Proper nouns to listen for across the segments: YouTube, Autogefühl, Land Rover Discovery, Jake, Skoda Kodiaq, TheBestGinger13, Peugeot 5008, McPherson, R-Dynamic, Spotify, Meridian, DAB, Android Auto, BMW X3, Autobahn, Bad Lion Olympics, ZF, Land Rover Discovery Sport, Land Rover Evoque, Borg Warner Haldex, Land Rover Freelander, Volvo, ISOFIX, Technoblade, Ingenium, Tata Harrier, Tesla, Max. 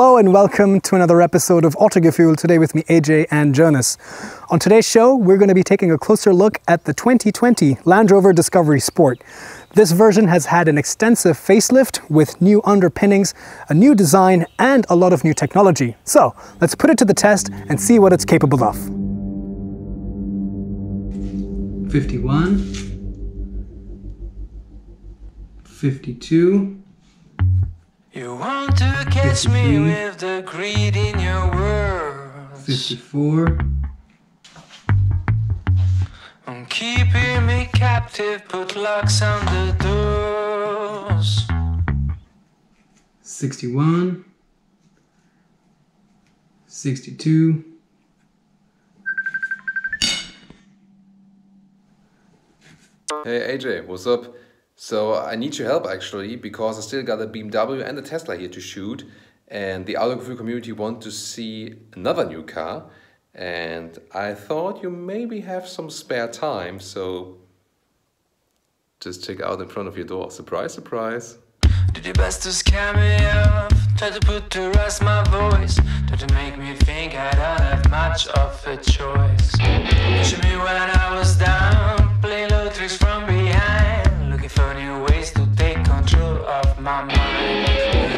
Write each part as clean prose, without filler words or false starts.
Hello and welcome to another episode of Autogefühl, today with me AJ and Jonas. On today's show, we're going to be taking a closer look at the 2020 Land Rover Discovery Sport. This version has had an extensive facelift with new underpinnings, a new design and a lot of new technology. So let's put it to the test and see what it's capable of. 51, 52. You want to catch 53, me with the greed in your words. 54. I'm keeping me captive, put locks on the doors. 61. 62. Hey AJ, what's up? So I need your help actually, because I still got a BMW and a Tesla here to shoot, and the Autogefühl community want to see another new car, and I thought you maybe have some spare time, so just check out in front of your door. Surprise, surprise. Did your best to scare me off, try to put to rest my voice, try to make me think I don't have much of a choice. Shoot me when I was down, play low tricks from behind. Funny ways to take control of my mind.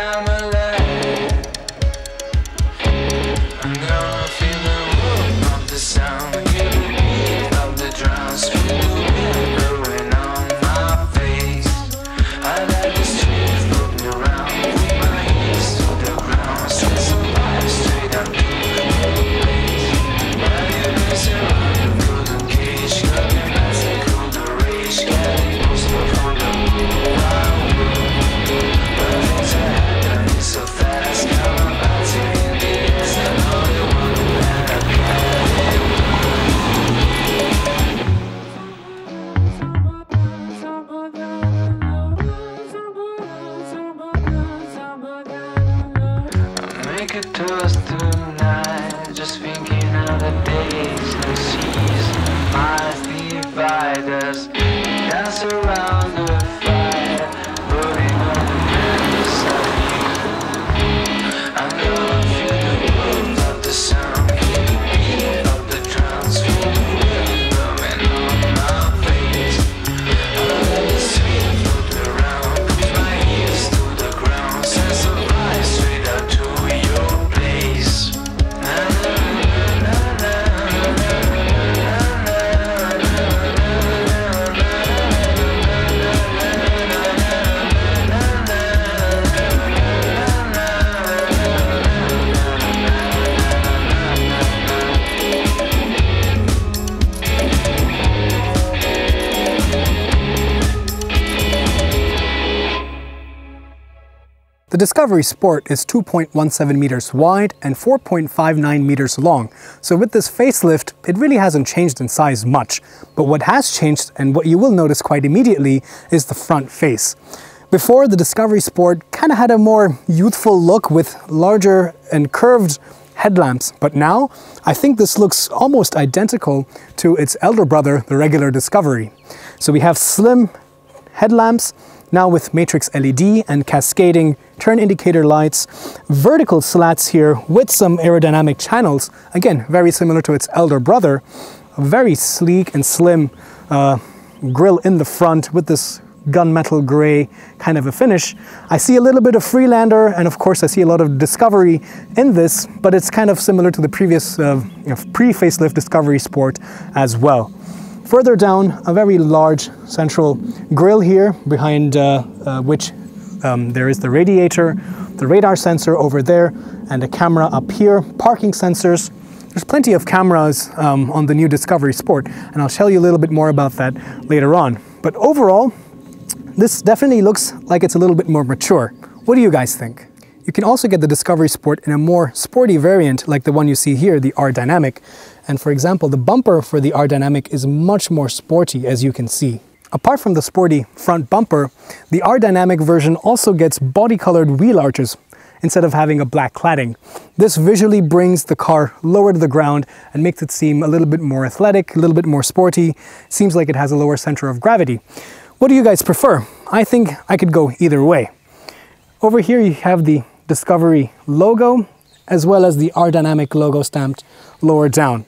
I'm alive. I'm gonna feel the room of the sound, feel the beat of the drums, feel the wind blowing on my face. I let the street float me around, with my ears to the ground, straight survive, straight up to the place. While you're missing The Discovery Sport is 2.17 meters wide and 4.59 meters long, so with this facelift, it really hasn't changed in size much. But what has changed, and what you will notice quite immediately, is the front face. Before, the Discovery Sport kind of had a more youthful look with larger and curved headlamps, but now I think this looks almost identical to its elder brother, the regular Discovery. So we have slim headlamps, now with matrix LED and cascading turn indicator lights, vertical slats here with some aerodynamic channels, again very similar to its elder brother, a very sleek and slim grille in the front with this gunmetal gray kind of a finish. I see a little bit of Freelander, and of course I see a lot of Discovery in this, but it's kind of similar to the previous pre-facelift Discovery Sport as well. Further down, a very large central grille here, behind which there is the radiator, the radar sensor over there, and a camera up here, parking sensors. There's plenty of cameras on the new Discovery Sport, and I'll tell you a little bit more about that later on. But overall, this definitely looks like it's a little bit more mature. What do you guys think? You can also get the Discovery Sport in a more sporty variant like the one you see here, the R-Dynamic. And for example, the bumper for the R-Dynamic is much more sporty, as you can see. Apart from the sporty front bumper, the R-Dynamic version also gets body-colored wheel arches instead of having a black cladding. This visually brings the car lower to the ground and makes it seem a little bit more athletic, a little bit more sporty. Seems like it has a lower center of gravity. What do you guys prefer? I think I could go either way. Over here you have the Discovery logo, as well as the R-Dynamic logo stamped lower down.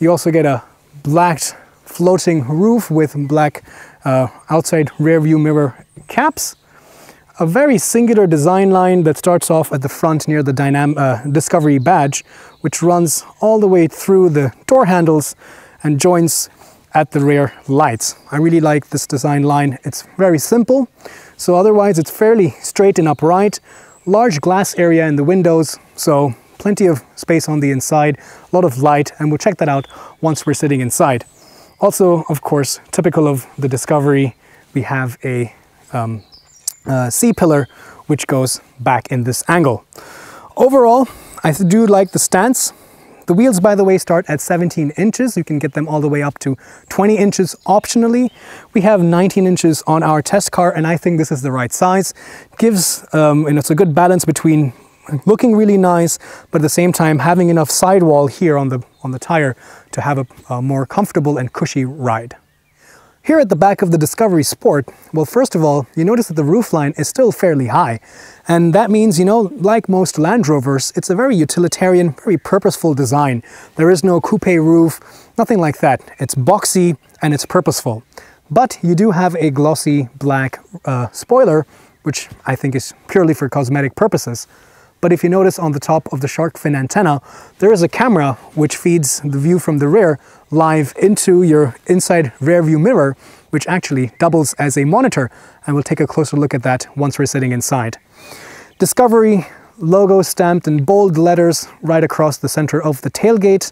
You also get a black floating roof with black outside rear view mirror caps. A very singular design line that starts off at the front near the Discovery badge, which runs all the way through the door handles and joins at the rear lights. I really like this design line. It's very simple. So otherwise it's fairly straight and upright. Large glass area in the windows, so plenty of space on the inside, a lot of light, and we'll check that out once we're sitting inside. Also, of course, typical of the Discovery, we have a C-pillar, which goes back in this angle. Overall, I do like the stance. The wheels, by the way, start at 17 inches. You can get them all the way up to 20 inches optionally. We have 19 inches on our test car, and I think this is the right size. Gives, and it's a good balance between looking really nice, but at the same time having enough sidewall here on the tire to have a more comfortable and cushy ride. Here at the back of the Discovery Sport, well, first of all, you notice that the roofline is still fairly high. And that means, you know, like most Land Rovers, it's a very utilitarian, very purposeful design. There is no coupe roof, nothing like that. It's boxy and it's purposeful. But you do have a glossy black spoiler, which I think is purely for cosmetic purposes. But if you notice on the top of the shark fin antenna, there is a camera which feeds the view from the rear live into your inside rear view mirror, which actually doubles as a monitor. And we'll take a closer look at that once we're sitting inside. Discovery logo stamped in bold letters right across the center of the tailgate.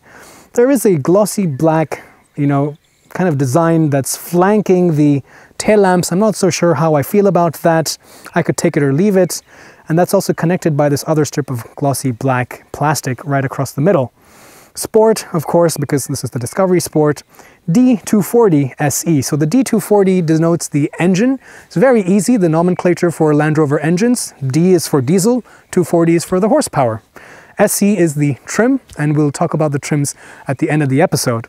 There is a glossy black, you know, kind of design that's flanking the tail lamps. I'm not so sure how I feel about that. I could take it or leave it. And that's also connected by this other strip of glossy black plastic right across the middle. Sport, of course, because this is the Discovery Sport. D240 SE. So the D240 denotes the engine. It's very easy, the nomenclature for Land Rover engines. D is for diesel, 240 is for the horsepower. SE is the trim, and we'll talk about the trims at the end of the episode.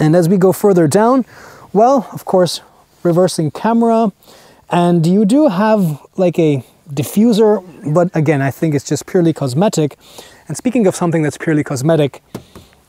And as we go further down, well, of course, reversing camera. And you do have like a diffuser, but again, I think it's just purely cosmetic. And speaking of something that's purely cosmetic,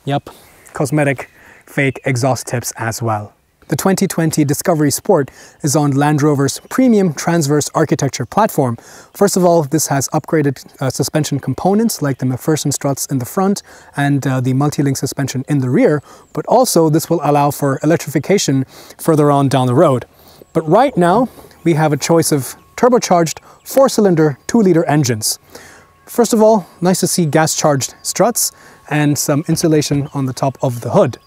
yep, cosmetic fake exhaust tips as well. The 2020 Discovery Sport is on Land Rover's premium transverse architecture platform. First of all, this has upgraded suspension components like the McPherson struts in the front and the multi-link suspension in the rear, but also this will allow for electrification further on down the road. But right now, we have a choice of turbocharged 4-cylinder 2-liter engines. First of all, nice to see gas-charged struts and some insulation on the top of the hood.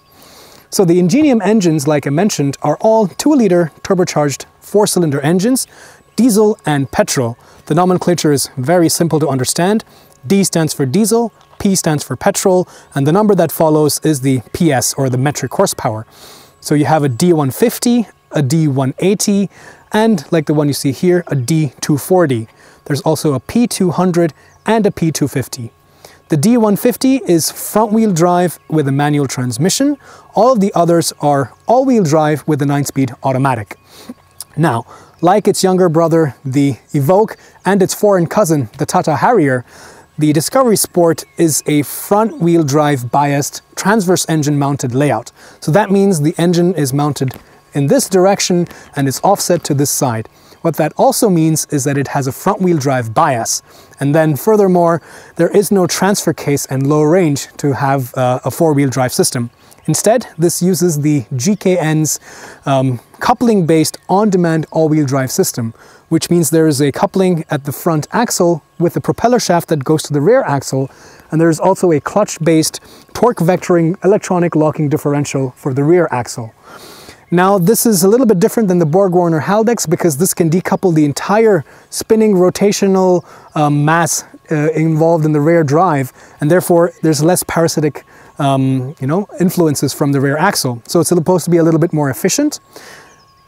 So the Ingenium engines, like I mentioned, are all 2-liter turbocharged 4-cylinder engines, diesel and petrol. The nomenclature is very simple to understand. D stands for diesel, P stands for petrol, and the number that follows is the PS, or the metric horsepower. So you have a D150, a D180, and like the one you see here, a D240. There's also a P200 and a P250. The D150 is front-wheel drive with a manual transmission. All of the others are all-wheel drive with a 9-speed automatic. Now, like its younger brother, the Evoque, and its foreign cousin, the Tata Harrier, the Discovery Sport is a front-wheel drive biased transverse engine mounted layout. So that means the engine is mounted in this direction and is offset to this side. What that also means is that it has a front-wheel drive bias. And then furthermore, there is no transfer case and low range to have a 4-wheel drive system. Instead, this uses the GKN's coupling-based on-demand all-wheel drive system, which means there is a coupling at the front axle with a propeller shaft that goes to the rear axle, and there is also a clutch-based torque vectoring electronic locking differential for the rear axle. Now, this is a little bit different than the Borg Warner Haldex because this can decouple the entire spinning rotational mass involved in the rear drive, and therefore there's less parasitic you know, influences from the rear axle. So it's supposed to be a little bit more efficient.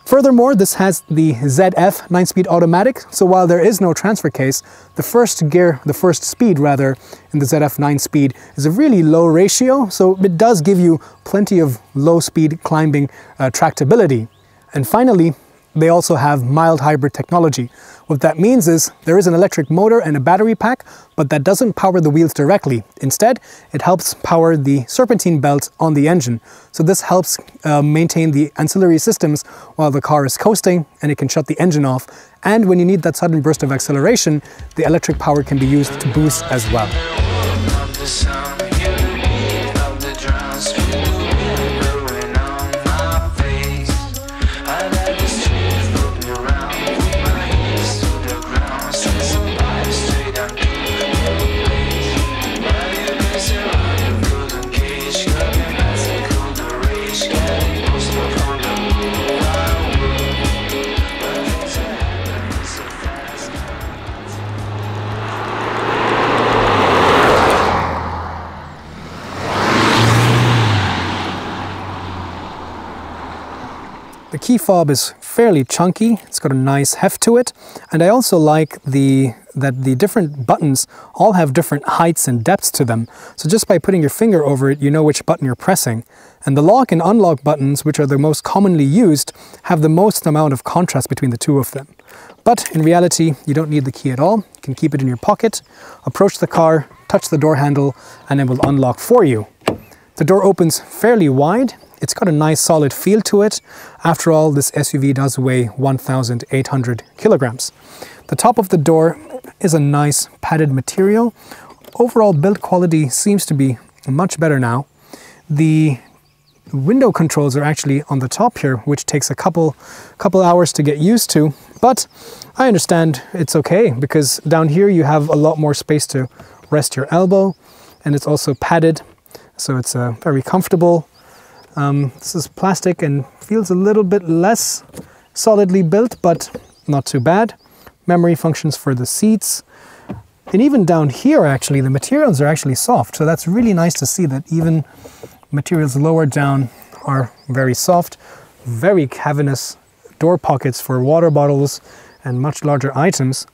Furthermore, this has the ZF 9-speed automatic, so while there is no transfer case, the first speed in the ZF 9-speed is a really low ratio, so it does give you plenty of low-speed climbing tractability. And finally, They also have mild hybrid technology. What that means is there is an electric motor and a battery pack, but that doesn't power the wheels directly. Instead, it helps power the serpentine belts on the engine. So this helps maintain the ancillary systems while the car is coasting, and it can shut the engine off. And when you need that sudden burst of acceleration, the electric power can be used to boost as well. The key fob is fairly chunky, it's got a nice heft to it, and I also like that the different buttons all have different heights and depths to them. So just by putting your finger over it, you know which button you're pressing. And the lock and unlock buttons, which are the most commonly used, have the most amount of contrast between the two of them. But in reality, you don't need the key at all. You can keep it in your pocket, approach the car, touch the door handle, and it will unlock for you. The door opens fairly wide. It's got a nice solid feel to it. After all, this SUV does weigh 1,800 kilograms. The top of the door is a nice padded material. Overall build quality seems to be much better now. The window controls are actually on the top here, which takes a couple hours to get used to, but I understand it's okay, because down here you have a lot more space to rest your elbow, and it's also padded, so it's very comfortable. This is plastic and feels a little bit less solidly built, but not too bad. Memory functions for the seats. And even down here, actually, the materials are actually soft. So that's really nice to see that even materials lower down are very soft. Very cavernous door pockets for water bottles and much larger items.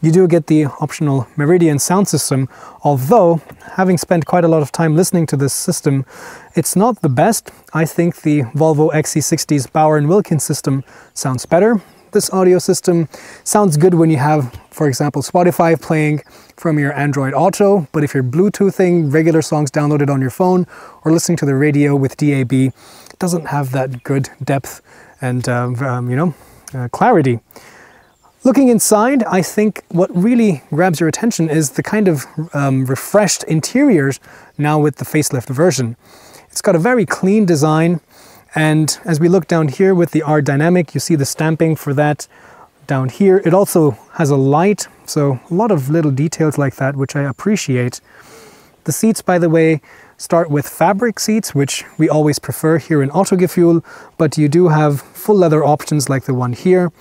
You do get the optional Meridian sound system, although, having spent quite a lot of time listening to this system, it's not the best. I think the Volvo XC60's Bauer & Wilkins system sounds better. This audio system sounds good when you have, for example, Spotify playing from your Android Auto, but if you're Bluetoothing regular songs downloaded on your phone or listening to the radio with DAB, it doesn't have that good depth and clarity. Looking inside, I think what really grabs your attention is the kind of refreshed interiors now with the facelift version. It's got a very clean design, and as we look down here with the R-Dynamic, you see the stamping for that down here. It also has a light, so a lot of little details like that, which I appreciate. The seats, by the way, start with fabric seats, which we always prefer here in Autogefühl, but you do have full leather options like the one here.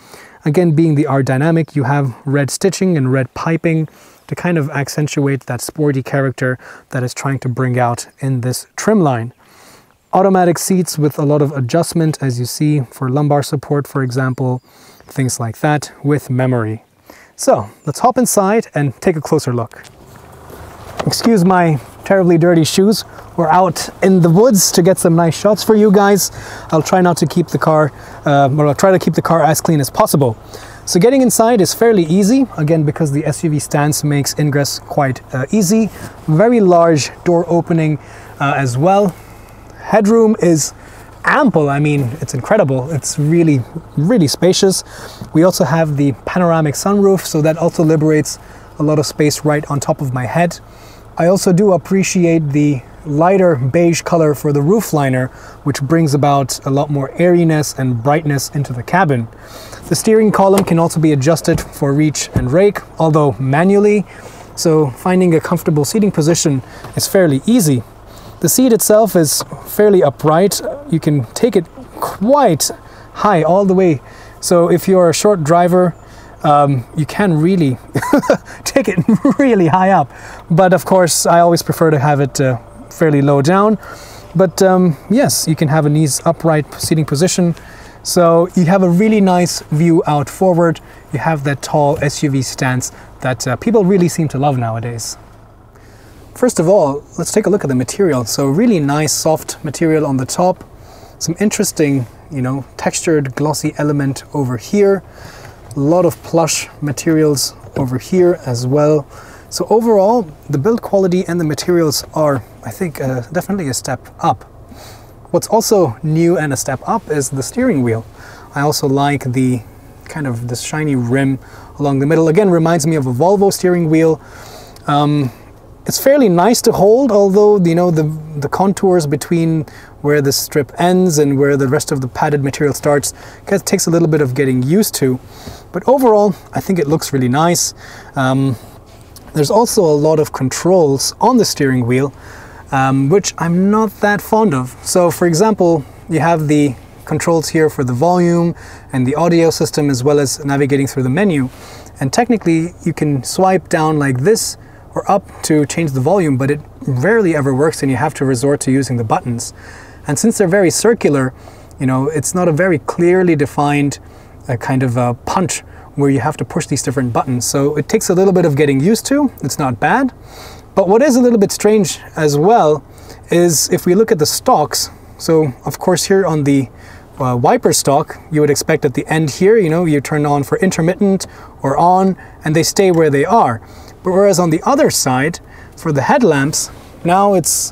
Again, being the R-Dynamic, you have red stitching and red piping to kind of accentuate that sporty character that is trying to bring out in this trim line. Automatic seats with a lot of adjustment, as you see, for lumbar support, for example, things like that, with memory. So let's hop inside and take a closer look. Excuse my terribly dirty shoes. We're out in the woods to get some nice shots for you guys. I'll try not to keep the car, or I'll try to keep the car as clean as possible. So getting inside is fairly easy, again, because the SUV stance makes ingress quite easy. Very large door opening as well. Headroom is ample. I mean, it's incredible. It's really, really spacious. We also have the panoramic sunroof, so that also liberates a lot of space right on top of my head. I also do appreciate the lighter beige color for the roof liner, which brings about a lot more airiness and brightness into the cabin. The steering column can also be adjusted for reach and rake, although manually, so finding a comfortable seating position is fairly easy. The seat itself is fairly upright. You can take it quite high all the way. So if you're a short driver, you can really take it really high up, but of course I always prefer to have it fairly low down. But yes, you can have a knees upright seating position, so you have a really nice view out forward. You have that tall SUV stance that people really seem to love nowadays. First of all, let's take a look at the material. So really nice soft material on the top, Some interesting, you know, textured glossy element over here. A lot of plush materials over here as well. So overall, the build quality and the materials are, I think, definitely a step up. What's also new and a step up is the steering wheel. I also like the kind of this shiny rim along the middle. Again, reminds me of a Volvo steering wheel. It's fairly nice to hold, although, you know, the contours between where the strip ends and where the rest of the padded material starts kind of takes a little bit of getting used to. But overall, I think it looks really nice. There's also a lot of controls on the steering wheel, which I'm not that fond of. So, for example, you have the controls here for the volume and the audio system, as well as navigating through the menu. And technically, you can swipe down like this or up to change the volume, but it rarely ever works and you have to resort to using the buttons. And since they're very circular, you know, it's not a very clearly defined kind of a punch where you have to push these different buttons. So it takes a little bit of getting used to. It's not bad. But what is a little bit strange as well is if we look at the stalks. So of course here on the wiper stalk, you would expect at the end here, you know, you turn on for intermittent or on and they stay where they are. But whereas on the other side, for the headlamps, now it's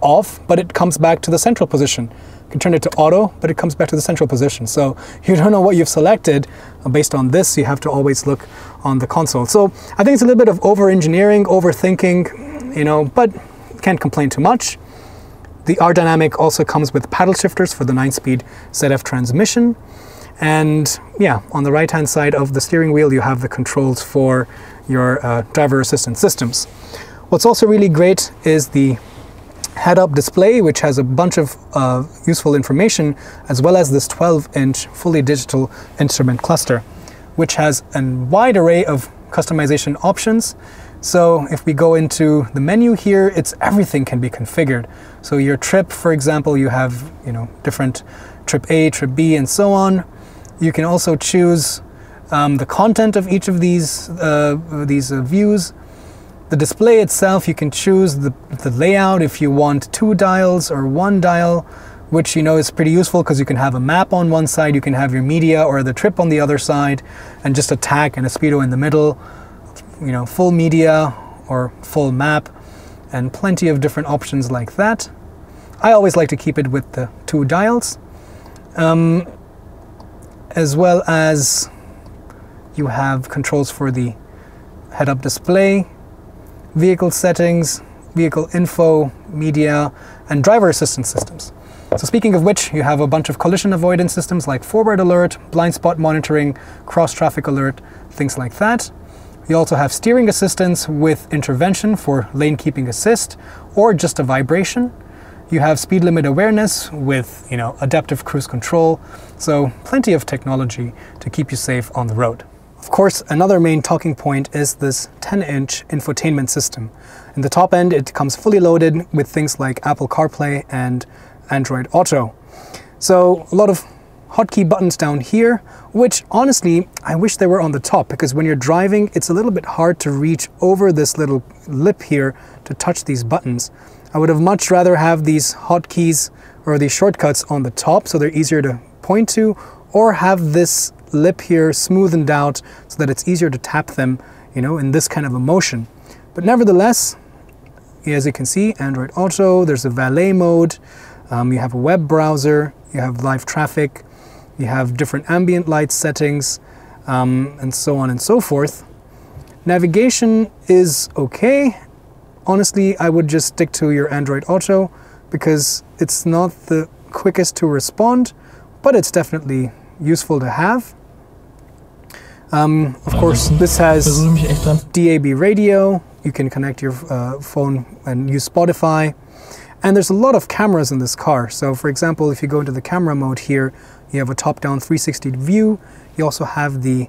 off, but it comes back to the central position. You can turn it to auto, but it comes back to the central position. So you don't know what you've selected. Based on this, you have to always look on the console. So I think it's a little bit of over-engineering, overthinking, you know, but can't complain too much. The R-Dynamic also comes with paddle shifters for the 9-speed ZF transmission. And yeah, on the right-hand side of the steering wheel, you have the controls for your driver assistance systems. What's also really great is the head-up display, which has a bunch of useful information, as well as this 12-inch fully digital instrument cluster, which has a wide array of customization options. So if we go into the menu here, it's everything can be configured. So your trip, for example, you have, you know, different trip A, trip B, and so on. You can also choose the content of each of these views. The display itself, you can choose the layout if you want two dials or one dial, which, you know, is pretty useful because you can have a map on one side, you can have your media or the trip on the other side, and just a tack and a speedo in the middle. You know, full media or full map, and plenty of different options like that. I always like to keep it with the two dials, as well as you have controls for the head-up display, vehicle settings, vehicle info, media, and driver assistance systems. So speaking of which, you have a bunch of collision avoidance systems like forward alert, blind spot monitoring, cross-traffic alert, things like that. You also have steering assistance with intervention for lane keeping assist or just a vibration. You have speed limit awareness with, you know, adaptive cruise control. So plenty of technology to keep you safe on the road. Of course, another main talking point is this 10-inch infotainment system. In the top end, it comes fully loaded with things like Apple CarPlay and Android Auto. So a lot of hotkey buttons down here, which honestly, I wish they were on the top, because when you're driving, it's a little bit hard to reach over this little lip here to touch these buttons. I would have much rather have these hotkeys or these shortcuts on the top so they're easier to point to, or have this lip here smoothened out so that it's easier to tap them, you know, in this kind of a motion. But nevertheless, as you can see, Android Auto, there's a valet mode, you have a web browser, you have live traffic, you have different ambient light settings, and so on and so forth. Navigation is okay. Honestly, I would just stick to your Android Auto because it's not the quickest to respond, but it's definitely useful to have. Of course, this has DAB radio. You can connect your phone and use Spotify. And there's a lot of cameras in this car. So for example, if you go into the camera mode here, you have a top-down 360 view. You also have the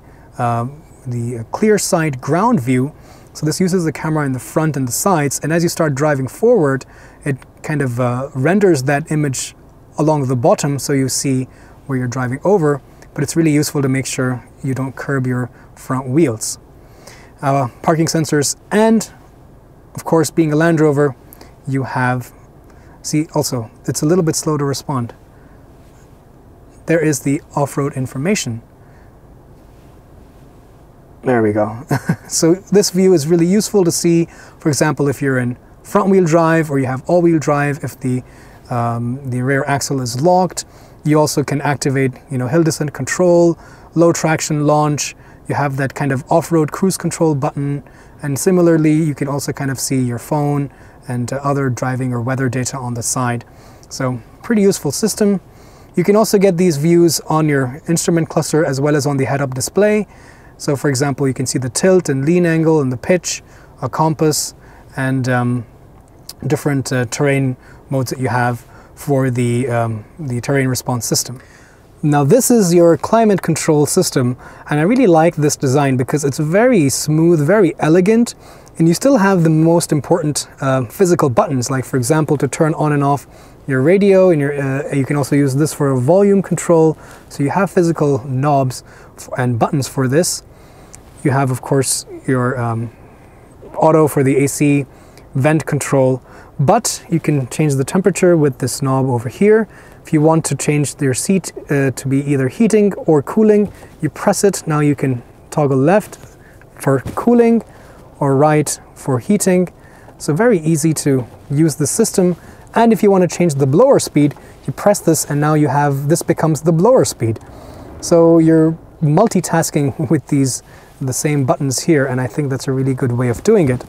clear side ground view. So this uses the camera in the front and the sides. And as you start driving forward, it kind of renders that image along the bottom so you see where you're driving over. But it's really useful to make sure you don't curb your front wheels. Parking sensors, and of course, being a Land Rover, you have See, also, it's a little bit slow to respond. There is the off-road information. There we go. So this view is really useful to see, for example, if you're in front-wheel drive or you have all-wheel drive, if the rear axle is locked. You also can activate, you know, hill descent control, low traction launch. You have that kind of off-road cruise control button. And similarly, you can also kind of see your phone and other driving or weather data on the side. So pretty useful system. You can also get these views on your instrument cluster as well as on the head-up display. So for example, you can see the tilt and lean angle and the pitch, a compass, and different terrain modes that you have for the terrain response system. Now this is your climate control system, and I really like this design because it's very smooth, very elegant, and you still have the most important physical buttons, like for example to turn on and off your radio, and your, you can also use this for a volume control. So you have physical knobs and buttons for this. You have of course your auto for the AC, vent control, but you can change the temperature with this knob over here. If you want to change your seat to be either heating or cooling, you press it. Now you can toggle left for cooling or right for heating. So very easy to use the system. And if you want to change the blower speed, you press this and now you have, this becomes the blower speed. So you're multitasking with the same buttons here, and I think that's a really good way of doing it.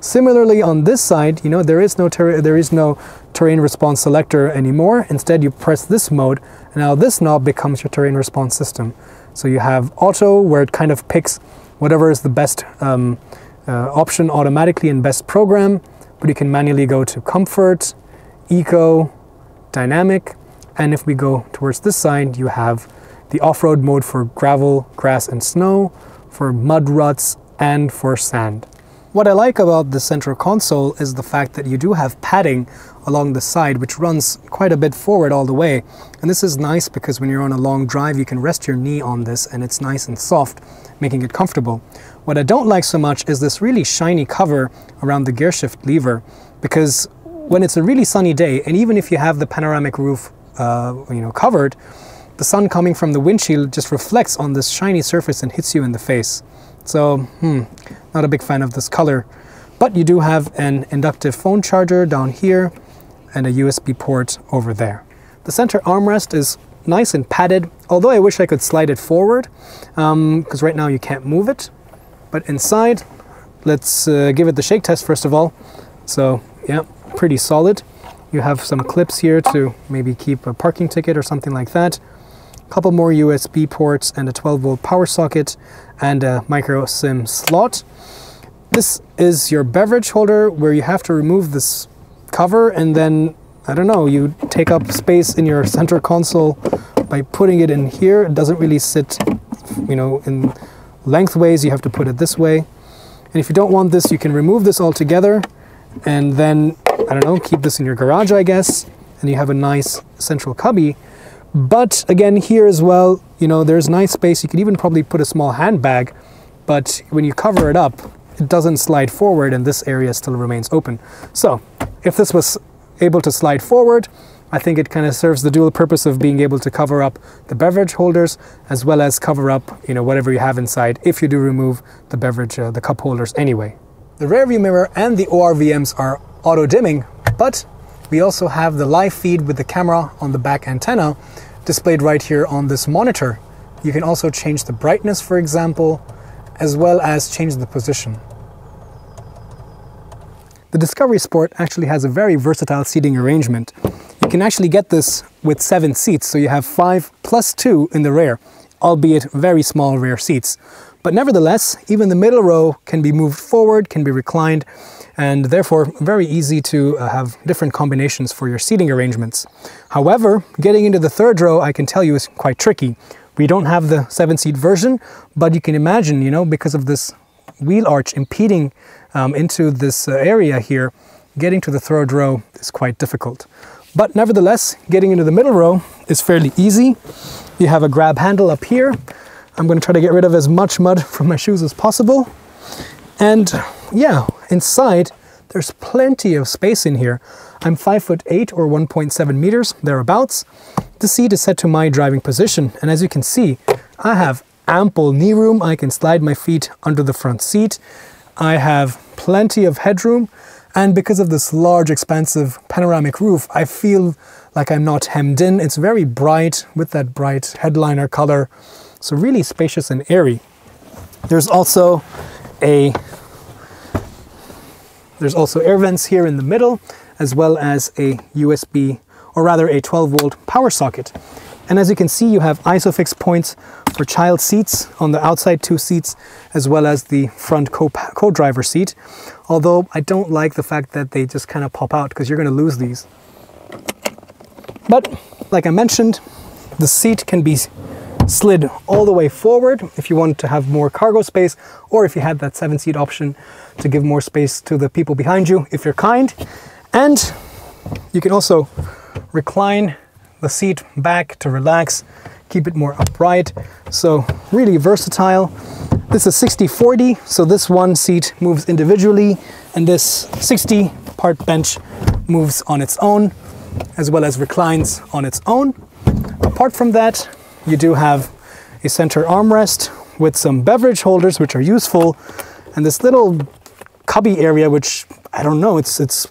Similarly on this side, you know, there is no terrain response selector anymore. Instead you press this mode and now this knob becomes your terrain response system. So you have auto, where it kind of picks whatever is the best option automatically and best program, but you can manually go to comfort, eco, dynamic, and if we go towards this side, you have the off-road mode for gravel, grass and snow, for mud ruts and for sand. What I like about the central console is the fact that you do have padding along the side, which runs quite a bit forward all the way, and this is nice because when you're on a long drive you can rest your knee on this and it's nice and soft, making it comfortable. What I don't like so much is this really shiny cover around the gear shift lever, because when it's a really sunny day, and even if you have the panoramic roof you know, covered, the sun coming from the windshield just reflects on this shiny surface and hits you in the face. So, not a big fan of this color. But you do have an inductive phone charger down here and a USB port over there. The center armrest is nice and padded, although I wish I could slide it forward, because right now you can't move it. But inside, let's give it the shake test first of all. So, yeah. Pretty solid. You have some clips here to maybe keep a parking ticket or something like that. A couple more USB ports and a 12-volt power socket and a micro SIM slot. This is your beverage holder, where you have to remove this cover and then, I don't know, you take up space in your center console by putting it in here. It doesn't really sit, you know, in lengthways. You have to put it this way. And if you don't want this, you can remove this altogether and then, I don't know, keep this in your garage, I guess, and you have a nice central cubby. But again, here as well, you know, there's nice space. You could even probably put a small handbag, but when you cover it up, it doesn't slide forward and this area still remains open. So if this was able to slide forward, I think it kind of serves the dual purpose of being able to cover up the beverage holders as well as cover up, you know, whatever you have inside if you do remove the beverage, the cup holders anyway. The rear view mirror and the ORVMs are auto-dimming, but we also have the live feed with the camera on the back antenna displayed right here on this monitor. You can also change the brightness, for example, as well as change the position. The Discovery Sport actually has a very versatile seating arrangement. You can actually get this with 7 seats, so you have 5 plus 2 in the rear, albeit very small rear seats. But nevertheless, even the middle row can be moved forward, can be reclined, and therefore very easy to have different combinations for your seating arrangements. However, getting into the third row, I can tell you, is quite tricky. We don't have the 7-seat version, but you can imagine, you know, because of this wheel arch impeding into this area here, getting to the third row is quite difficult. But nevertheless, getting into the middle row is fairly easy. You have a grab handle up here. I'm going to try to get rid of as much mud from my shoes as possible. And yeah, inside there's plenty of space in here. I'm 5'8" or 1.7 meters, thereabouts. The seat is set to my driving position, and as you can see, I have ample knee room. I can slide my feet under the front seat. I have plenty of headroom, and because of this large, expansive panoramic roof, I feel like I'm not hemmed in. It's very bright with that bright headliner color, so really spacious and airy. There's also air vents here in the middle, as well as a USB, or rather a 12-volt power socket. And as you can see, you have ISOFIX points for child seats on the outside two seats, as well as the front co-driver seat. Although I don't like the fact that they just kind of pop out, because you're going to lose these. But like I mentioned, the seat can be slid all the way forward if you wanted to have more cargo space, or if you had that 7-seat option to give more space to the people behind you, if you're kind. And you can also recline the seat back to relax, keep it more upright. So really versatile. This is 60/40, so this one seat moves individually, and this 60-part bench moves on its own, as well as reclines on its own. Apart from that, you do have a center armrest with some beverage holders, which are useful, and this little cubby area, which I don't know, it's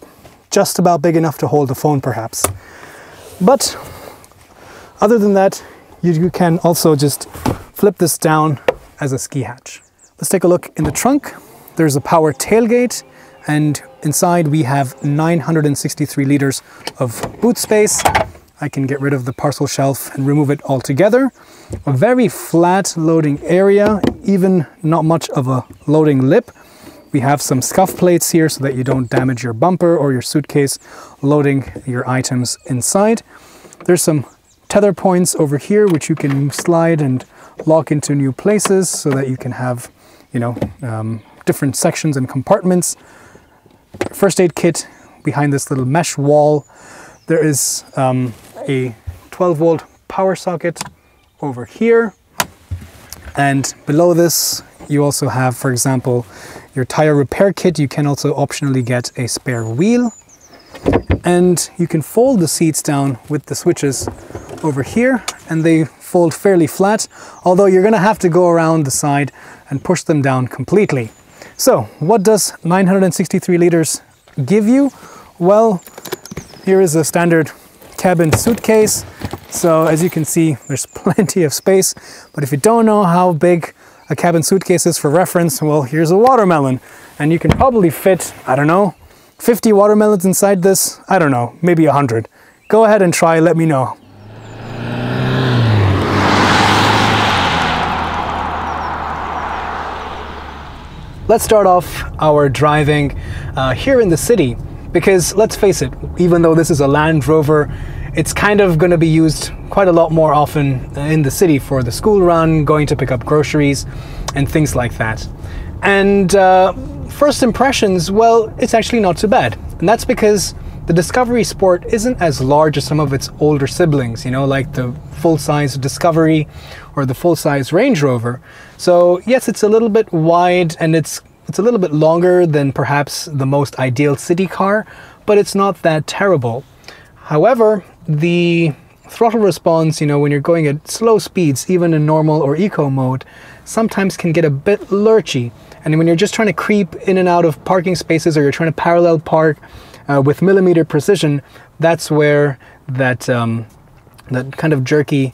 just about big enough to hold a phone perhaps. But other than that, you can also just flip this down as a ski hatch. Let's take a look in the trunk. There's a power tailgate, and inside we have 963 liters of boot space. I can get rid of the parcel shelf and remove it altogether. A very flat loading area, even not much of a loading lip. We have some scuff plates here so that you don't damage your bumper or your suitcase loading your items inside. There's some tether points over here which you can slide and lock into new places so that you can have, you know, different sections and compartments. First aid kit behind this little mesh wall. There is a 12-volt power socket over here, and below this you also have, for example, your tire repair kit. You can also optionally get a spare wheel, and you can fold the seats down with the switches over here, and they fold fairly flat, although you're going to have to go around the side and push them down completely. So what does 963 liters give you? Well, here is a standard cabin suitcase. So as you can see, there's plenty of space, but if you don't know how big a cabin suitcase is for reference, well, here's a watermelon, and you can probably fit, I don't know, 50 watermelons inside this. I don't know, maybe 100. Go ahead and try, let me know. Let's start off our driving here in the city. Because let's face it, even though this is a Land Rover, it's kind of going to be used quite a lot more often in the city for the school run, going to pick up groceries and things like that. And first impressions, well, it's actually not too bad. And that's because the Discovery Sport isn't as large as some of its older siblings, you know, like the full-size Discovery or the full-size Range Rover. So yes, it's a little bit wide, and it's a little bit longer than perhaps the most ideal city car, but it's not that terrible. However, the throttle response, you know, when you're going at slow speeds, even in normal or eco mode, sometimes can get a bit lurchy. And when you're just trying to creep in and out of parking spaces, or you're trying to parallel park with millimeter precision, that's where that, that kind of jerky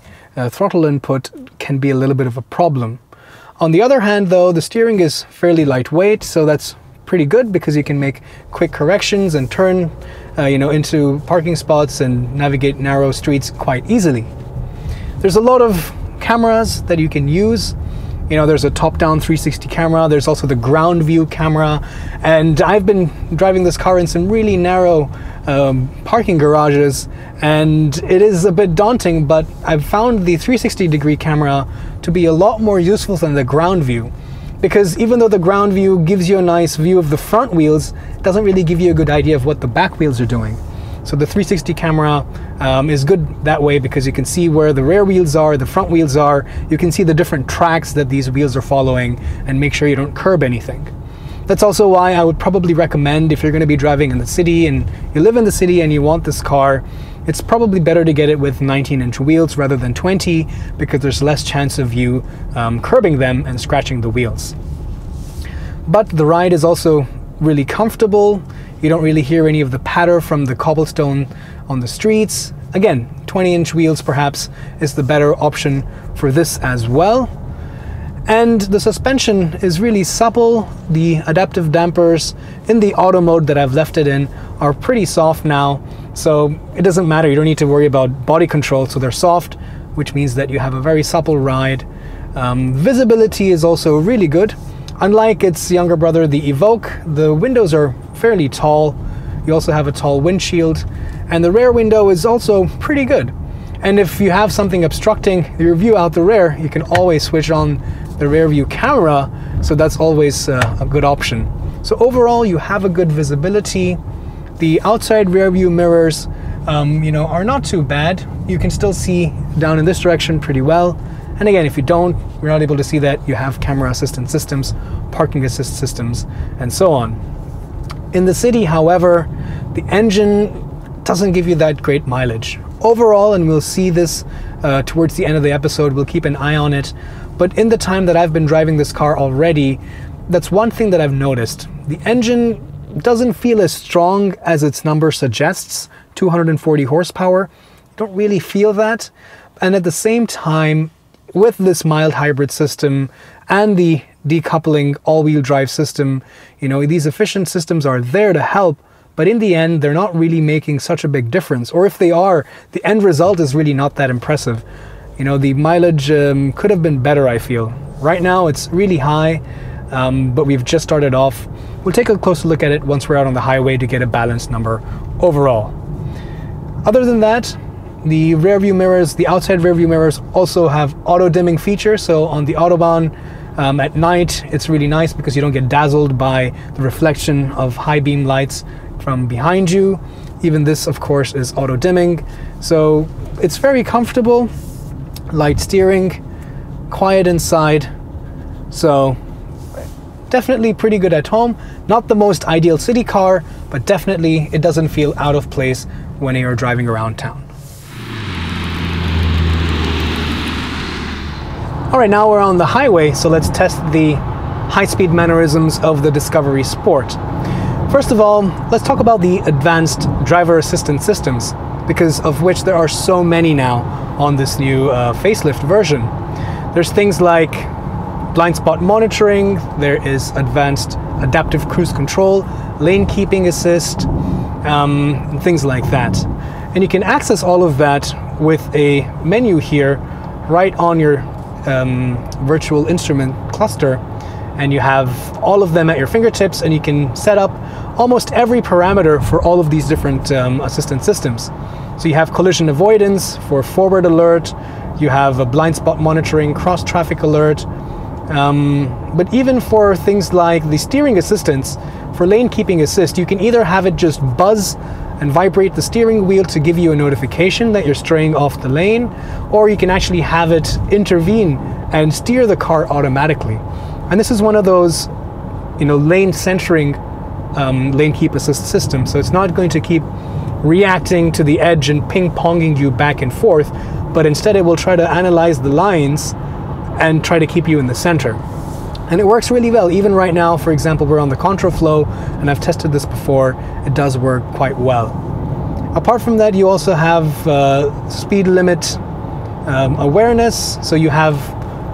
throttle input can be a little bit of a problem. On the other hand though, the steering is fairly lightweight, so that's pretty good because you can make quick corrections and turn you know, into parking spots and navigate narrow streets quite easily. There's a lot of cameras that you can use. You know, there's a top-down 360 camera, there's also the ground view camera, and I've been driving this car in some really narrow parking garages, and it is a bit daunting, but I've found the 360-degree camera to be a lot more useful than the ground view, because even though the ground view gives you a nice view of the front wheels, it doesn't really give you a good idea of what the back wheels are doing. So the 360 camera is good that way, because you can see where the rear wheels are, the front wheels are, you can see the different tracks that these wheels are following and make sure you don't curb anything. That's also why I would probably recommend, if you're going to be driving in the city and you live in the city and you want this car, it's probably better to get it with 19-inch wheels rather than 20, because there's less chance of you curbing them and scratching the wheels. But the ride is also really comfortable. You don't really hear any of the patter from the cobblestone on the streets. Again, 20-inch wheels perhaps is the better option for this as well. And the suspension is really supple. The adaptive dampers in the auto mode that I've left it in are pretty soft now, so it doesn't matter. You don't need to worry about body control, so they're soft, which means that you have a very supple ride. Visibility is also really good. Unlike its younger brother, the Evoque, the windows are fairly tall. You also have a tall windshield, and the rear window is also pretty good. And if you have something obstructing your view out the rear, you can always switch on the rear view camera, so that's always a good option. So overall, you have a good visibility. The outside rear view mirrors are not too bad. You can still see down in this direction pretty well. And again, if you don't, you're not able to see that, you have camera assistant systems, parking assist systems, and so on. In the city, however, the engine doesn't give you that great mileage. Overall, and we'll see this towards the end of the episode, we'll keep an eye on it. But in the time that I've been driving this car already, that's one thing that I've noticed. The engine doesn't feel as strong as its number suggests, 240 horsepower. Don't really feel that. And at the same time, with this mild hybrid system and the decoupling all-wheel drive system, these efficient systems are there to help, but in the end, they're not really making such a big difference. Or if they are, the end result is really not that impressive. The mileage could have been better, I feel. Right now, it's really high, but we've just started off. We'll take a closer look at it once we're out on the highway to get a balanced number overall. Other than that, the rear view mirrors, the outside rear view mirrors also have auto dimming feature. So on the Autobahn at night, it's really nice because you don't get dazzled by the reflection of high beam lights from behind you. Even this, of course, is auto dimming. So it's very comfortable, light steering, quiet inside. So definitely pretty good at home. Not the most ideal city car, but definitely it doesn't feel out of place when you're driving around town. All right, now we're on the highway, so let's test the high-speed mannerisms of the Discovery Sport. First of all, let's talk about the advanced driver assistance systems, because of which there are so many now on this new facelift version. There's things like blind spot monitoring, there is advanced adaptive cruise control, lane keeping assist, things like that. And you can access all of that with a menu here right on your virtual instrument cluster, and you have all of them at your fingertips, and you can set up almost every parameter for all of these different assistant systems. So you have collision avoidance for forward alert, you have a blind spot monitoring, cross traffic alert, but even for things like the steering assistance, for lane keeping assist, you can either have it just buzz and vibrate the steering wheel to give you a notification that you're straying off the lane, or you can actually have it intervene and steer the car automatically. And this is one of those, lane centering, lane keep assist systems. So it's not going to keep reacting to the edge and ping-ponging you back and forth, but instead it will try to analyze the lines and try to keep you in the center. And it works really well. Even right now, for example, we're on the contraflow, and I've tested this before. It does work quite well. Apart from that, you also have speed limit awareness. So you have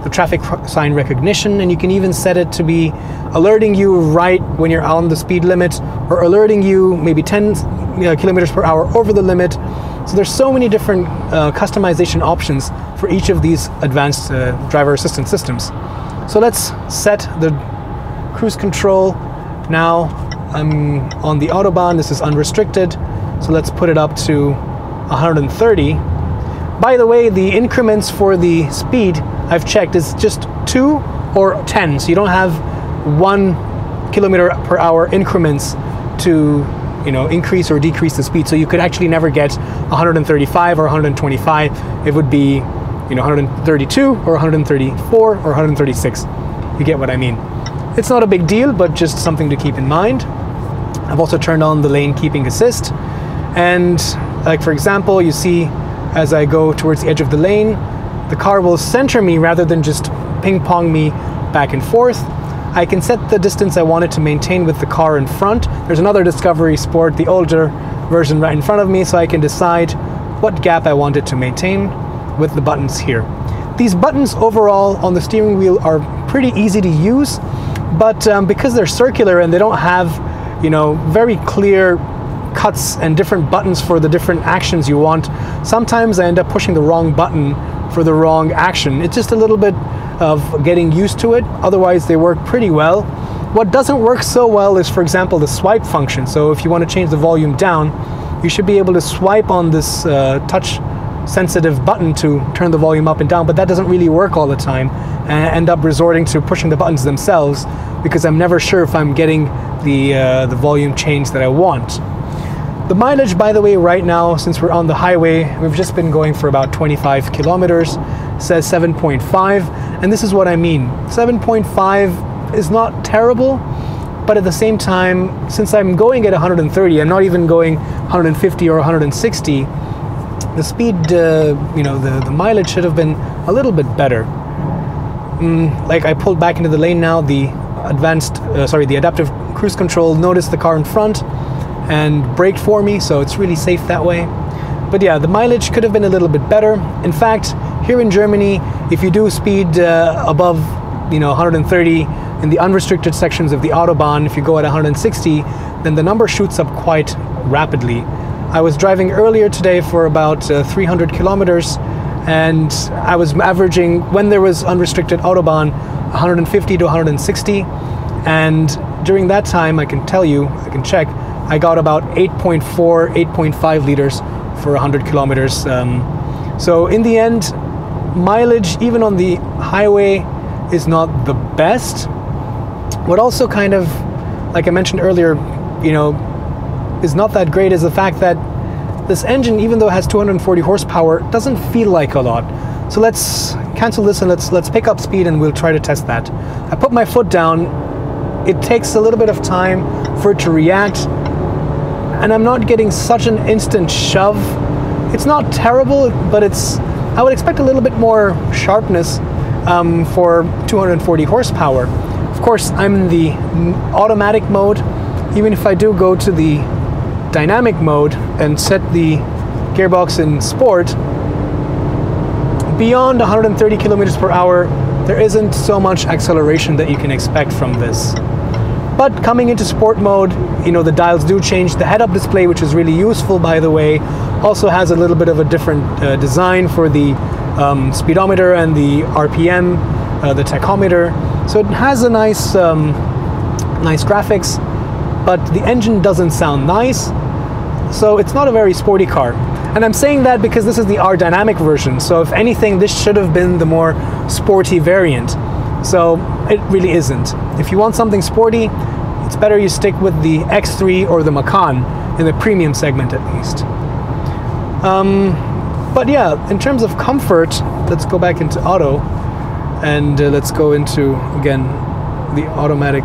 the traffic sign recognition, and you can even set it to be alerting you right when you're on the speed limit, or alerting you maybe 10 kilometers per hour over the limit. So there's so many different customization options for each of these advanced driver assistance systems. So let's set the cruise control. Now I'm on the Autobahn, this is unrestricted. So let's put it up to 130. By the way, the increments for the speed I've checked is just 2 or 10. So you don't have 1 kilometer per hour increments to increase or decrease the speed. So you could actually never get 135 or 125. It would be 132 or 134 or 136. You get what I mean. It's not a big deal, but just something to keep in mind. I've also turned on the lane keeping assist, and like for example, you see as I go towards the edge of the lane, the car will center me rather than just ping-pong me back and forth. I can set the distance I want it to maintain with the car in front. There's another Discovery Sport, the older version, right in front of me, so I can decide what gap I want it to maintain with the buttons here. These buttons overall on the steering wheel are pretty easy to use, but because they're circular and they don't have, you know, very clear cuts and different buttons for the different actions you want, sometimes I end up pushing the wrong button for the wrong action. It's just a little bit of getting used to it. Otherwise, they work pretty well. What doesn't work so well is, for example, the swipe function. So if you want to change the volume down, you should be able to swipe on this touch sensitive button to turn the volume up and down, but that doesn't really work all the time, and I end up resorting to pushing the buttons themselves because I'm never sure if I'm getting the volume change that I want. The mileage, by the way, right now, since we're on the highway, we've just been going for about 25 kilometers, says 7.5, and this is what I mean. 7.5 is not terrible, but at the same time, since I'm going at 130, I'm not even going 150 or 160, the speed, you know, the mileage should have been a little bit better. Like I pulled back into the lane now, the adaptive cruise control noticed the car in front and braked for me, so it's really safe that way. But yeah, the mileage could have been a little bit better. In fact, here in Germany, if you do speed above, you know, 130 in the unrestricted sections of the Autobahn, if you go at 160, then the number shoots up quite rapidly. I was driving earlier today for about 300 kilometers, and I was averaging, when there was unrestricted Autobahn, 150 to 160, and during that time, I can tell you, I can check, I got about 8.4, 8.5 liters for 100 kilometers. So in the end, mileage, even on the highway, is not the best. What also kind of, like I mentioned earlier, you know, is not that great is the fact that this engine, even though it has 240 horsepower, doesn't feel like a lot. So let's cancel this and let's pick up speed and we'll try to test that. I put my foot down. It takes a little bit of time for it to react, and I'm not getting such an instant shove. It's not terrible, but it's, I would expect a little bit more sharpness for 240 horsepower. Of course, I'm in the automatic mode. Even if I do go to the dynamic mode and set the gearbox in sport, beyond 130 kilometers per hour, there isn't so much acceleration that you can expect from this. But coming into sport mode, you know, the dials do change. The head-up display, which is really useful, by the way, also has a little bit of a different design for the speedometer and the RPM, the tachometer. So it has a nice, nice graphics, but the engine doesn't sound nice. So it's not a very sporty car. And I'm saying that because this is the R-Dynamic version. So if anything, this should have been the more sporty variant. So it really isn't. If you want something sporty, it's better you stick with the X3 or the Macan in the premium segment at least. But yeah, in terms of comfort, let's go back into auto and let's go into, again, the automatic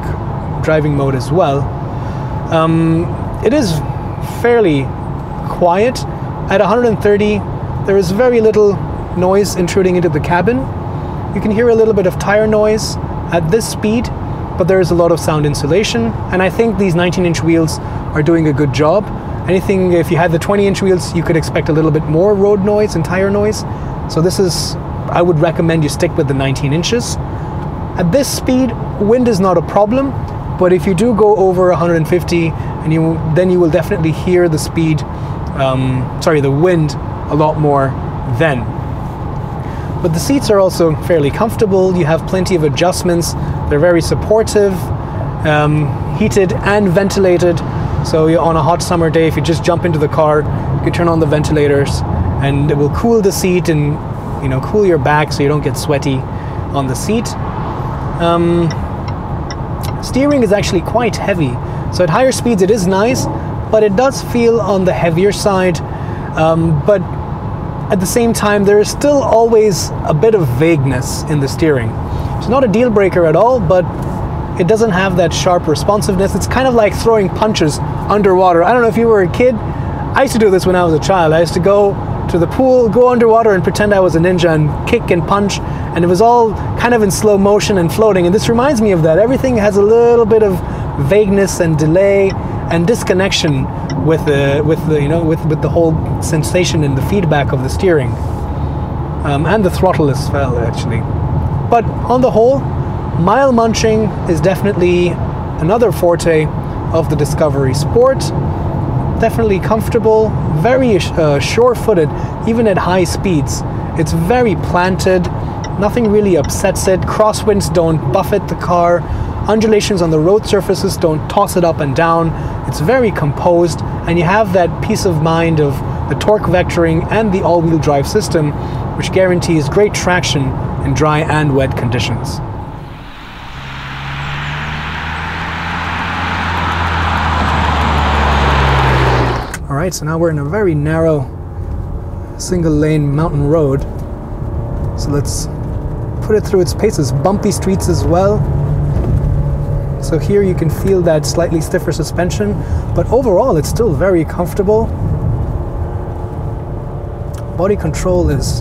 driving mode as well. It is fairly quiet. At 130, there is very little noise intruding into the cabin. You can hear a little bit of tire noise at this speed, but there is a lot of sound insulation, and I think these 19-inch wheels are doing a good job. Anything, if you had the 20-inch wheels, you could expect a little bit more road noise and tire noise. So this is, I would recommend you stick with the 19 inches. At this speed, wind is not a problem, but if you do go over 150, and then you will definitely hear the speed, the wind a lot more then. But the seats are also fairly comfortable. You have plenty of adjustments. They're very supportive, heated and ventilated. So you're on a hot summer day, if you just jump into the car, you can turn on the ventilators and it will cool the seat and, you know, cool your back so you don't get sweaty on the seat. Steering is actually quite heavy. So at higher speeds it is nice, but it does feel on the heavier side. But at the same time, there is still always a bit of vagueness in the steering. It's not a deal breaker at all, but it doesn't have that sharp responsiveness. It's kind of like throwing punches underwater. I don't know if you were a kid. I used to do this when I was a child. I used to go to the pool, go underwater and pretend I was a ninja and kick and punch, and it was all kind of in slow motion and floating, and this reminds me of that. Everything has a little bit of vagueness and delay and disconnection with the whole sensation and the feedback of the steering. And the throttle as well, actually. But on the whole, mile munching is definitely another forte of the Discovery Sport. Definitely comfortable, very sure-footed, even at high speeds. It's very planted, nothing really upsets it, crosswinds don't buffet the car, undulations on the road surfaces don't toss it up and down. It's very composed, and you have that peace of mind of the torque vectoring and the all-wheel drive system, which guarantees great traction in dry and wet conditions. Alright, so now we're in a very narrow single-lane mountain road, so let's put it through its paces. Bumpy streets as well, so here you can feel that slightly stiffer suspension, but overall it's still very comfortable. Body control is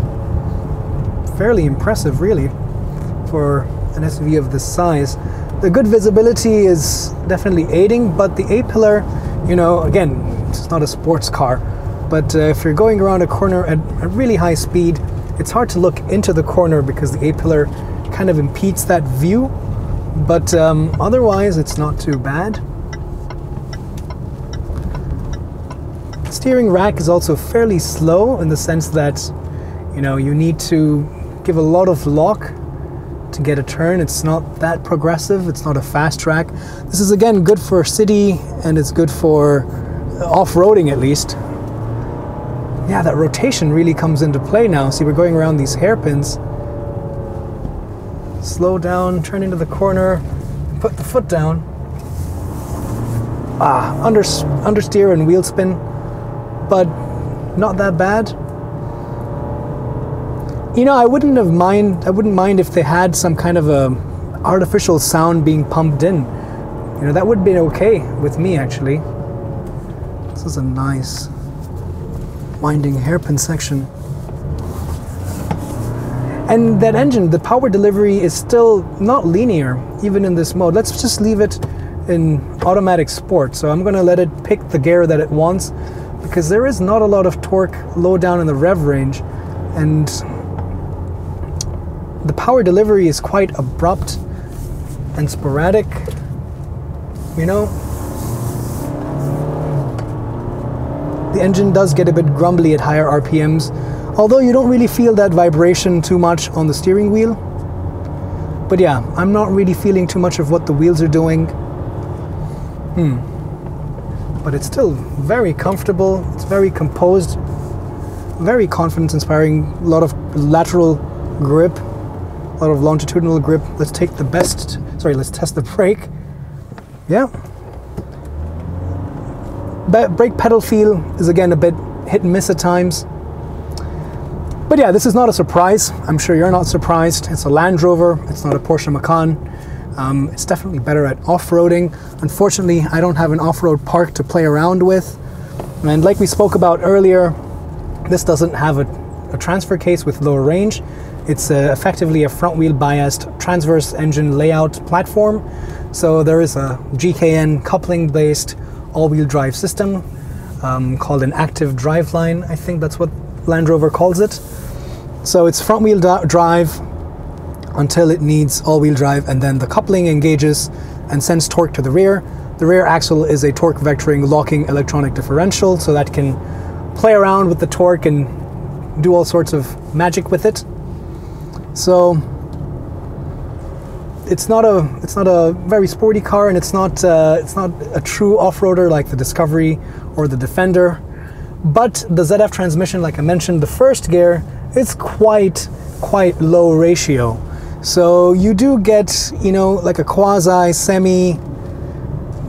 fairly impressive, really, for an SUV of this size. The good visibility is definitely aiding, but the A-pillar, you know, again, it's not a sports car, but if you're going around a corner at a really high speed, it's hard to look into the corner because the A-pillar kind of impedes that view, but otherwise it's not too bad. The steering rack is also fairly slow in the sense that, you know, you need to give a lot of lock to get a turn. It's not that progressive, it's not a fast track. This is again good for city and it's good for off-roading, at least. Yeah, that rotation really comes into play now. See, we're going around these hairpins. Slow down, turn into the corner, put the foot down. Ah, understeer and wheel spin, but not that bad. You know, I wouldn't mind if they had some kind of a artificial sound being pumped in. You know, that would have been okay with me, actually. This is a nice winding hairpin section. And that engine, the power delivery is still not linear, even in this mode. Let's just leave it in automatic sport. So I'm going to let it pick the gear that it wants, because there is not a lot of torque low down in the rev range. And the power delivery is quite abrupt and sporadic, you know. The engine does get a bit grumbly at higher RPMs, although you don't really feel that vibration too much on the steering wheel. But yeah, I'm not really feeling too much of what the wheels are doing. But it's still very comfortable, it's very composed, very confidence-inspiring, a lot of lateral grip, a lot of longitudinal grip. Let's test the brake. Yeah. Brake pedal feel is again a bit hit and miss at times. But yeah, this is not a surprise. I'm sure you're not surprised. It's a Land Rover, it's not a Porsche Macan. It's definitely better at off-roading. Unfortunately, I don't have an off-road park to play around with. And like we spoke about earlier, this doesn't have a transfer case with low range. It's effectively a front-wheel biased transverse engine layout platform. So there is a GKN coupling-based all-wheel drive system called an active driveline. I think that's what Land Rover calls it. So it's front-wheel drive until it needs all-wheel drive, and then the coupling engages and sends torque to the rear. The rear axle is a torque vectoring locking electronic differential, so that can play around with the torque and do all sorts of magic with it. So it's not a very sporty car, and it's not a true off-roader like the Discovery or the Defender. But the ZF transmission, like I mentioned, the first gear, it's quite low ratio. So you do get, you know, like a quasi semi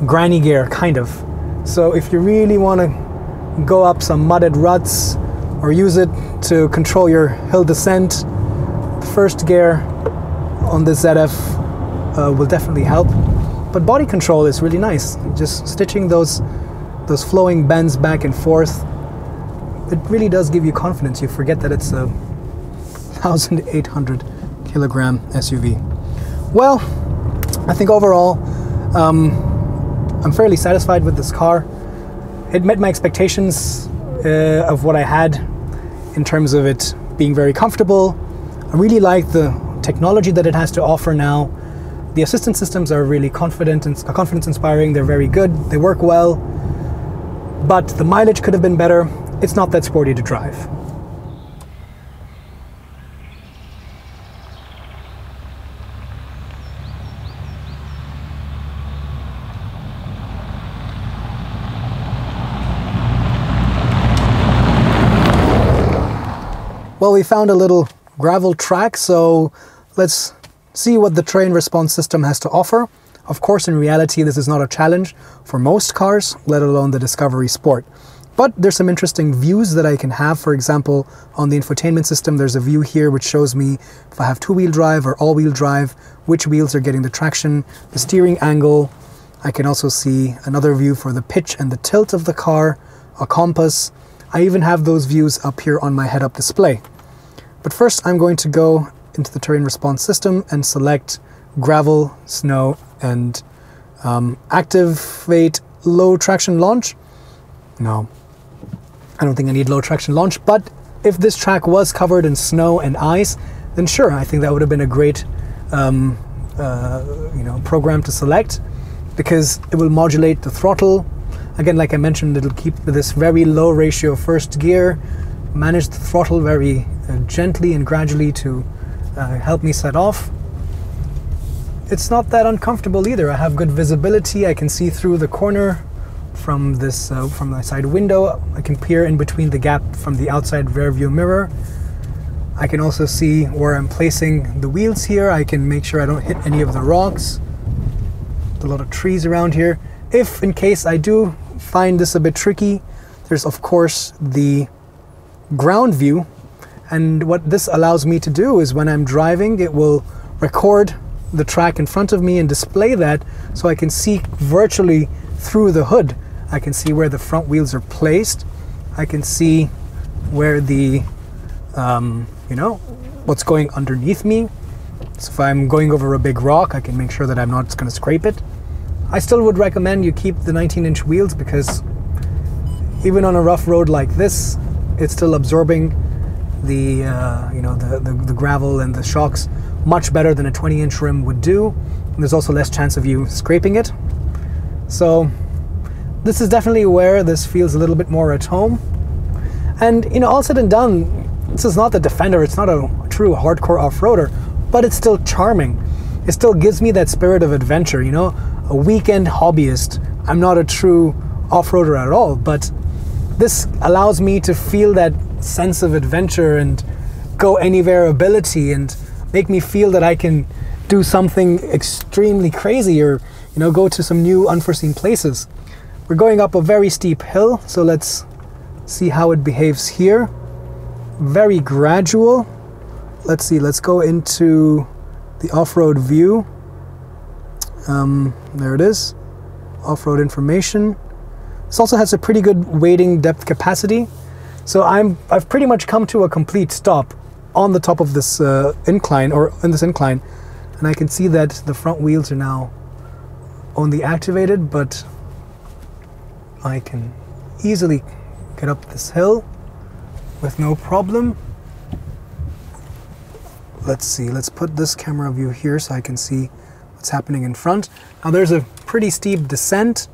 granny gear kind of. So if you really want to go up some mudded ruts or use it to control your hill descent, the first gear on the ZF will definitely help. But body control is really nice. Just stitching those flowing bends back and forth, it really does give you confidence. You forget that it's a 1,800 kilogram SUV. Well, I think overall, I'm fairly satisfied with this car. It met my expectations of what I had in terms of it being very comfortable. I really like the technology that it has to offer now. The assistance systems are really confidence-inspiring. They're very good. They work well. But the mileage could have been better. It's not that sporty to drive. Well, we found a little gravel track, so let's see what the terrain response system has to offer. Of course, in reality, this is not a challenge for most cars, let alone the Discovery Sport. But there's some interesting views that I can have. For example, on the infotainment system, there's a view here which shows me if I have two-wheel drive or all-wheel drive, which wheels are getting the traction, the steering angle. I can also see another view for the pitch and the tilt of the car, a compass. I even have those views up here on my head-up display. But first, I'm going to go into the terrain response system and select gravel, snow, and activate low traction launch. No, I don't think I need low traction launch, but if this track was covered in snow and ice, then sure, I think that would have been a great program to select, because it will modulate the throttle. Again, like I mentioned, it'll keep this very low ratio first gear, manage the throttle very gently and gradually to help me set off. It's not that uncomfortable either. I have good visibility. I can see through the corner from this from my side window. I can peer in between the gap from the outside rear view mirror. I can also see where I'm placing the wheels here. I can make sure I don't hit any of the rocks. There's a lot of trees around here. If in case I do find this a bit tricky, there's of course the ground view, and what this allows me to do is when I'm driving, it will record the track in front of me and display that, so I can see virtually through the hood. I can see where the front wheels are placed. I can see where the what's going underneath me. So if I'm going over a big rock, I can make sure that I'm not going to scrape it. I still would recommend you keep the 19-inch wheels, because even on a rough road like this, it's still absorbing the gravel and the shocks much better than a 20-inch rim would do. And there's also less chance of you scraping it. So this is definitely where this feels a little bit more at home. And all said and done, this is not the Defender. It's not a true hardcore off-roader, but it's still charming. It still gives me that spirit of adventure. A weekend hobbyist. I'm not a true off-roader at all, but this allows me to feel that sense of adventure and go anywhere ability, and make me feel that I can do something extremely crazy, or go to some new unforeseen places. We're going up a very steep hill, so let's see how it behaves here. Very gradual. Let's see, let's go into the off-road view. There it is, off-road information. This also has a pretty good wading depth capacity. So I've pretty much come to a complete stop on the top of this incline, and I can see that the front wheels are now only activated, but I can easily get up this hill with no problem. Let's see, let's put this camera view here so I can see what's happening in front. Now there's a pretty steep descent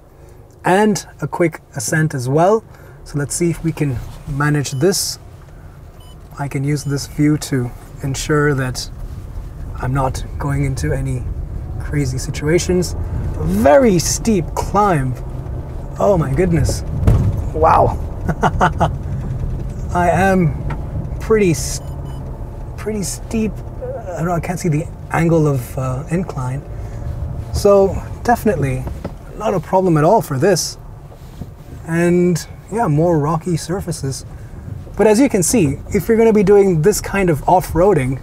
and a quick ascent as well. So let's see if we can manage this. I can use this view to ensure that I'm not going into any crazy situations. Very steep climb. Oh my goodness. Wow. I am pretty steep. I don't know, I can't see the angle of incline. So definitely not a problem at all for this. And yeah, more rocky surfaces. But as you can see, if you're going to be doing this kind of off-roading,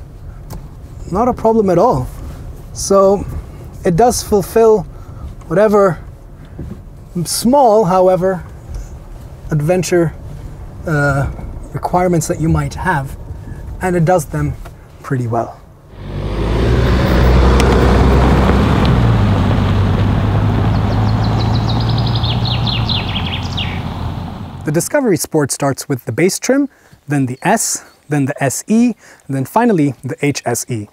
not a problem at all. So it does fulfill whatever small, however, adventure requirements that you might have, and it does them pretty well. The Discovery Sport starts with the base trim, then the S, then the SE, and then finally the HSE.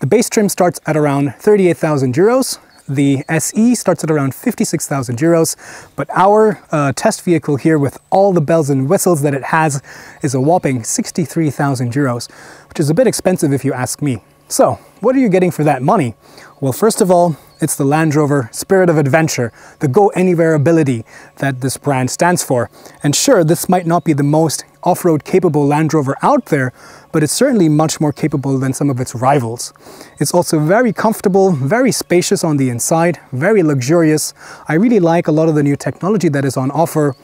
The base trim starts at around 38,000 euros. The SE starts at around 56,000 euros, but our test vehicle here, with all the bells and whistles that it has, is a whopping 63,000 euros, which is a bit expensive if you ask me. So, what are you getting for that money? Well, first of all, it's the Land Rover spirit of adventure, the go-anywhere ability that this brand stands for. And sure, this might not be the most off-road capable Land Rover out there, but it's certainly much more capable than some of its rivals. It's also very comfortable, very spacious on the inside, very luxurious. I really like a lot of the new technology that is on offer.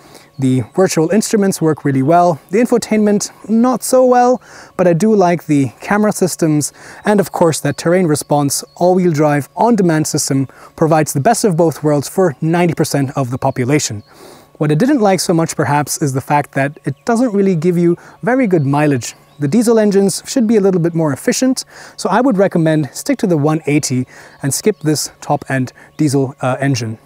The virtual instruments work really well, the infotainment not so well, but I do like the camera systems, and of course that terrain response all-wheel drive on-demand system provides the best of both worlds for 90% of the population. What I didn't like so much perhaps is the fact that it doesn't really give you very good mileage. The diesel engines should be a little bit more efficient, so I would recommend stick to the 180 and skip this top-end diesel engine.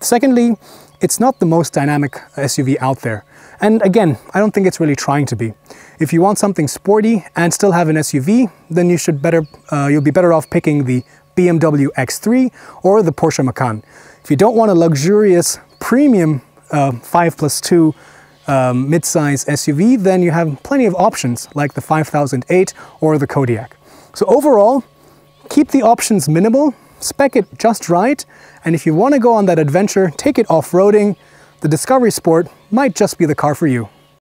Secondly, it's not the most dynamic SUV out there. And again, I don't think it's really trying to be. If you want something sporty and still have an SUV, then you should you'll be better off picking the BMW X3 or the Porsche Macan. If you don't want a luxurious premium 5+2 mid-size SUV, then you have plenty of options like the 5008 or the Kodiaq. So overall, keep the options minimal, spec it just right, and if you want to go on that adventure, take it off-roading, the Discovery Sport might just be the car for you.